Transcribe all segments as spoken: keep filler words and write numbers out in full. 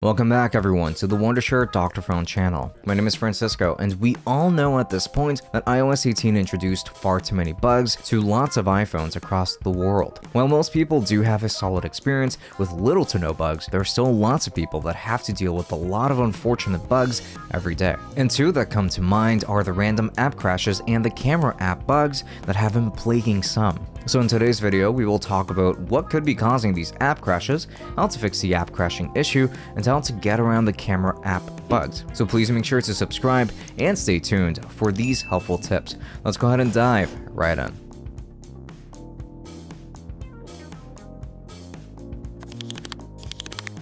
Welcome back everyone to the Wondershare DrFone channel. My name is Francisco, and we all know at this point that i O S eighteen introduced far too many bugs to lots of iPhones across the world. While most people do have a solid experience with little to no bugs, there are still lots of people that have to deal with a lot of unfortunate bugs every day. And two that come to mind are the random app crashes and the camera app bugs that have been plaguing some. So in today's video, we will talk about what could be causing these app crashes, how to fix the app crashing issue, and how to get around the camera app bugs. So please make sure to subscribe and stay tuned for these helpful tips. Let's go ahead and dive right in.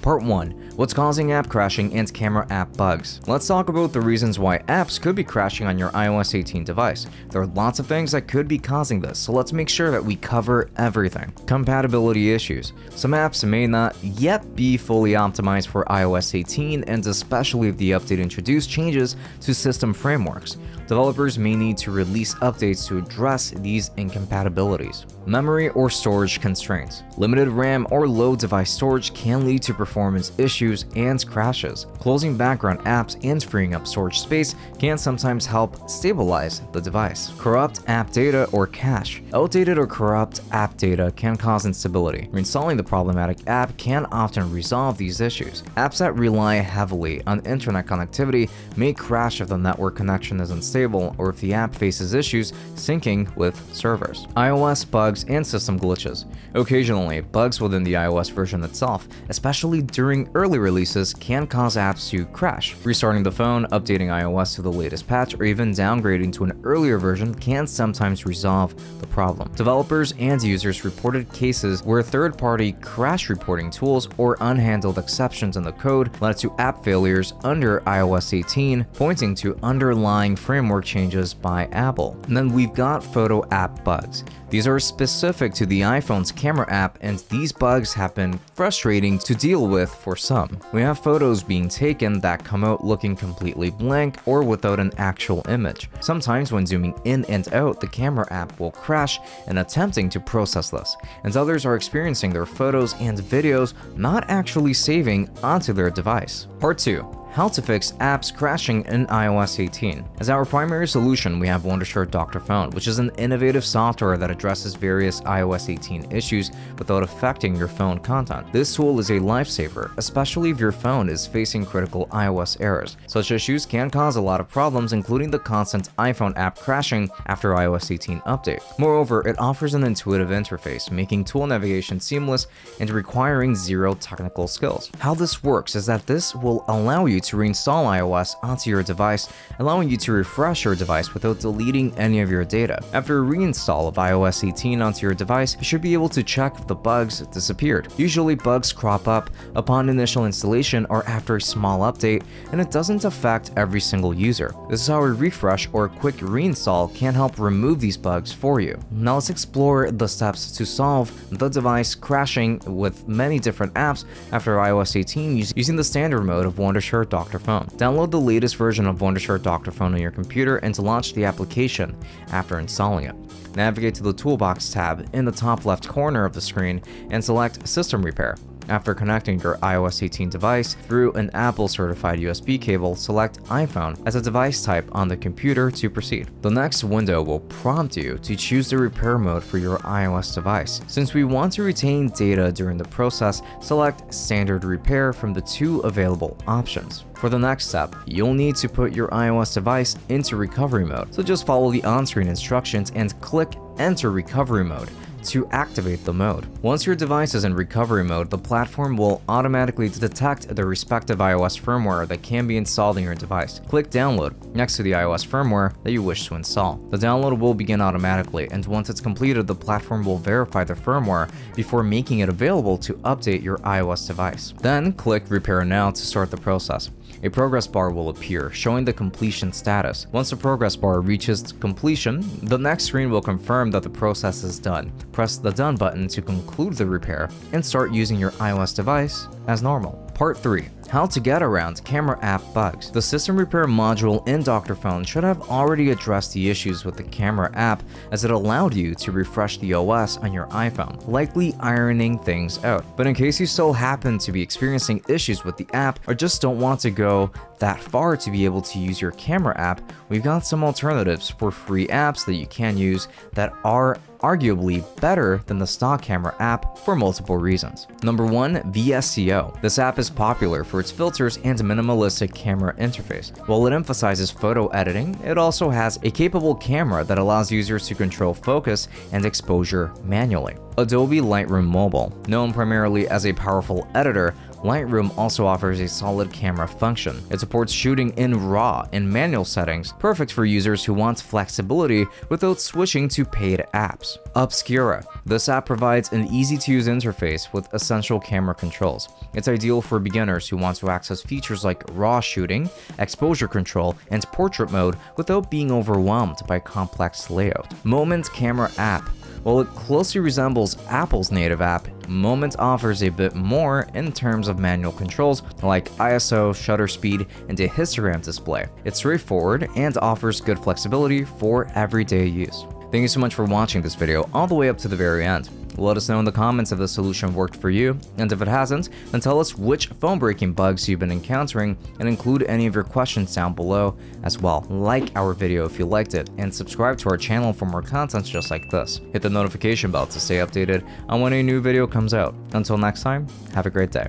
Part one. What's causing app crashing and camera app bugs? Let's talk about the reasons why apps could be crashing on your i O S eighteen device. There are lots of things that could be causing this, so let's make sure that we cover everything. Compatibility issues. Some apps may not yet be fully optimized for i O S eighteen, and especially if the update introduced changes to system frameworks. Developers may need to release updates to address these incompatibilities. Memory or storage constraints. Limited RAM or low device storage can lead to performance issues and crashes. Closing background apps and freeing up storage space can sometimes help stabilize the device. Corrupt app data or cache. Outdated or corrupt app data can cause instability. Reinstalling the problematic app can often resolve these issues. Apps that rely heavily on internet connectivity may crash if the network connection is unstable or if the app faces issues syncing with servers. iOS bugs and system glitches. Occasionally, bugs within the iOS version itself, especially during early releases, can cause apps to crash. Restarting the phone, updating iOS to the latest patch, or even downgrading to an earlier version can sometimes resolve the problem. Developers and users reported cases where third-party crash reporting tools or unhandled exceptions in the code led to app failures under i O S eighteen, pointing to underlying framework changes by Apple. And then we've got photo app bugs. These are specific to the iPhone's camera app, and these bugs have been frustrating to deal with for some. We have photos being taken that come out looking completely blank or without an actual image. Sometimes when zooming in and out, the camera app will crash in attempting to process this, and others are experiencing their photos and videos not actually saving onto their device. Part two. How to fix apps crashing in i O S eighteen. As our primary solution, we have Wondershare DrFone, which is an innovative software that addresses various i O S eighteen issues without affecting your phone content. This tool is a lifesaver, especially if your phone is facing critical iOS errors. Such issues can cause a lot of problems, including the constant iPhone app crashing after i O S eighteen update. Moreover, it offers an intuitive interface, making tool navigation seamless and requiring zero technical skills. How this works is that this will allow you to to reinstall iOS onto your device, allowing you to refresh your device without deleting any of your data. After a reinstall of i O S eighteen onto your device, you should be able to check if the bugs disappeared. Usually bugs crop up upon initial installation or after a small update, and it doesn't affect every single user. This is how a refresh or a quick reinstall can help remove these bugs for you. Now let's explore the steps to solve the device crashing with many different apps after i O S eighteen using the standard mode of Wondershare DrFone. Download the latest version of Wondershare DrFone on your computer and launch the application after installing it. Navigate to the Toolbox tab in the top left corner of the screen and select System Repair. After connecting your i O S eighteen device through an Apple-certified U S B cable, select iPhone as a device type on the computer to proceed. The next window will prompt you to choose the repair mode for your iOS device. Since we want to retain data during the process, select Standard Repair from the two available options. For the next step, you'll need to put your iOS device into recovery mode, so just follow the on-screen instructions and click Enter Recovery Mode to activate the mode. Once your device is in recovery mode, the platform will automatically detect the respective iOS firmware that can be installed on your device. Click Download next to the iOS firmware that you wish to install. The download will begin automatically, and once it's completed, the platform will verify the firmware before making it available to update your iOS device. Then click Repair Now to start the process. A progress bar will appear, showing the completion status. Once the progress bar reaches completion, the next screen will confirm that the process is done. Press the Done button to conclude the repair and start using your iOS device as normal. Part three. How to get around camera app bugs. The system repair module in DrFone should have already addressed the issues with the camera app, as it allowed you to refresh the O S on your iPhone, likely ironing things out. But in case you still happen to be experiencing issues with the app or just don't want to go that far to be able to use your camera app, we've got some alternatives for free apps that you can use that are arguably better than the stock camera app for multiple reasons. Number one, V S C O. This app is popular for its filters and minimalistic camera interface. While it emphasizes photo editing, it also has a capable camera that allows users to control focus and exposure manually. Adobe Lightroom Mobile. Known primarily as a powerful editor, Lightroom also offers a solid camera function. It supports shooting in RAW and manual settings, perfect for users who want flexibility without switching to paid apps. Obscura. This app provides an easy-to-use interface with essential camera controls. It's ideal for beginners who want to access features like RAW shooting, exposure control, and portrait mode without being overwhelmed by complex layout. Moment Camera App. While it closely resembles Apple's native app, Moment offers a bit more in terms of manual controls like I S O, shutter speed, and a histogram display. It's straightforward and offers good flexibility for everyday use. Thank you so much for watching this video all the way up to the very end. Let us know in the comments if the solution worked for you, and if it hasn't, then tell us which phone breaking bugs you've been encountering, and include any of your questions down below as well. Like our video if you liked it, and subscribe to our channel for more content just like this. Hit the notification bell to stay updated on when a new video comes out. Until next time, have a great day.